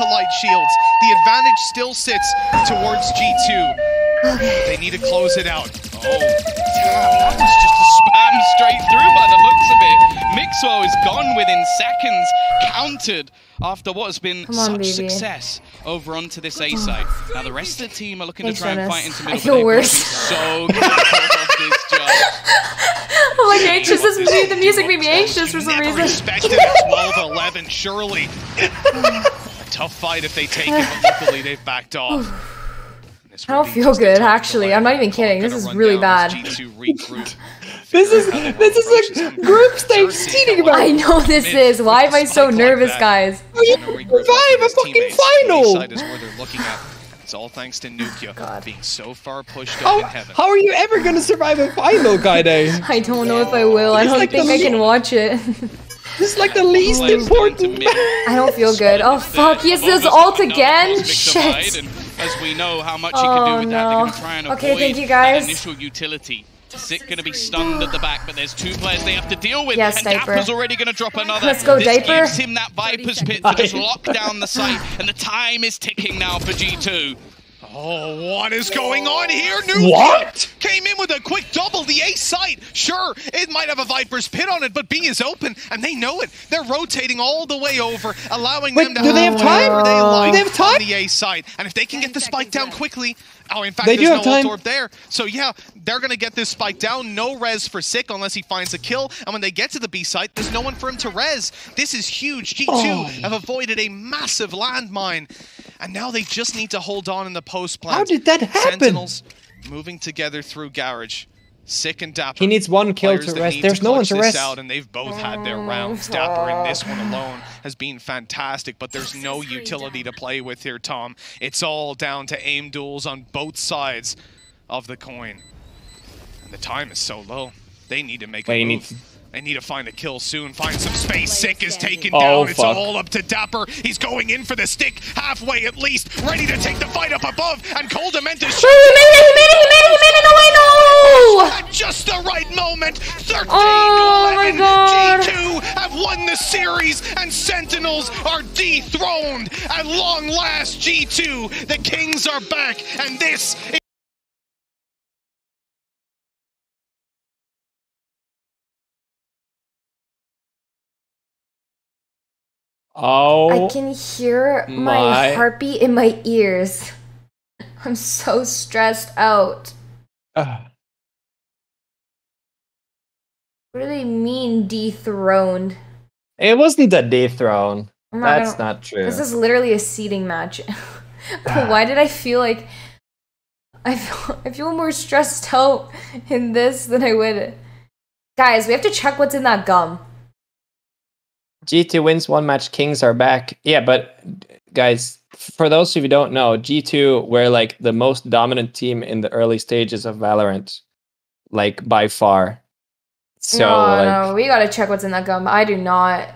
into light shields. The advantage still sits towards G2. They need to close it out. Oh, damn, that was just a spam straight through by the looks of it. Mixwell is gone within seconds, counted after what has been such success over onto this A side. Now the rest of the team are looking to try and fight into middle. I feel worse. So good off this job. I'm like anxious. The music made me anxious for some reason. Expected 12-11, surely. A tough fight if they take it, but luckily they've backed off. I don't feel good, actually. I'm not even kidding. This is really bad. This is a group stage cheating about. I know this is. Why am I so nervous, guys? You survive a fucking final. It's all thanks to Nukia being so far pushed up in heaven. How are you ever gonna survive a final, Kaide? I don't know if I will. I don't think I can watch it. This is like the least important. I don't feel good. Oh fuck! He has this ult again. Shit. As we know how much he can do with that, they're going to try and avoid that initial utility. Sick going to be stunned at the back, but there's two players they have to deal with, and Dapper's already going to drop another. Let's go, Dapper. This gives him that Viper's Pit to just lock down the site, and the time is ticking now for G2. Oh, what is going on here? Nukia came in with a quick double. The A site, sure, it might have a Viper's Pit on it, but B is open, and they know it. They're rotating all the way over, allowing them to... Do they have time? The A site, and if they can get the spike down quickly... Oh, in fact, there's no ult orb there. So, yeah, they're going to get this spike down. No res for Sick unless he finds a kill. And when they get to the B site, there's no one for him to res. This is huge. G2 have avoided a massive landmine. And now they just need to hold on in the post plant. How did that happen? Sentinels moving together through Garage. Sick and Dapper. He needs one kill to rest. There's no one to rest. And they've both had their rounds. Dapper in this one alone has been fantastic, but there's no utility to play with here, Tom. It's all down to aim duels on both sides of the coin. And the time is so low. They need to make a move. They need to find a kill soon, find some space. Sick is taken down, it's all up to Dapper. He's going in for the stick, halfway at least, ready to take the fight up above, and Kolda meant to shoot. He made it, at just the right moment, 13-11, G2 have won the series, and Sentinels are dethroned. At long last, G2, the Kings are back, and this is... Oh, I can hear my heartbeat in my ears. I'm so stressed out. What do they mean dethroned? It wasn't a dethrone. That's not true. This is literally a seeding match. Why did I feel like I feel more stressed out in this than I would? Guys, we have to check what's in that gum. G2 wins one match, Kings are back. Yeah, but guys, for those of you who don't know, G2 were like the most dominant team in the early stages of Valorant, like by far. So no, we gotta check what's in that gum. I do not.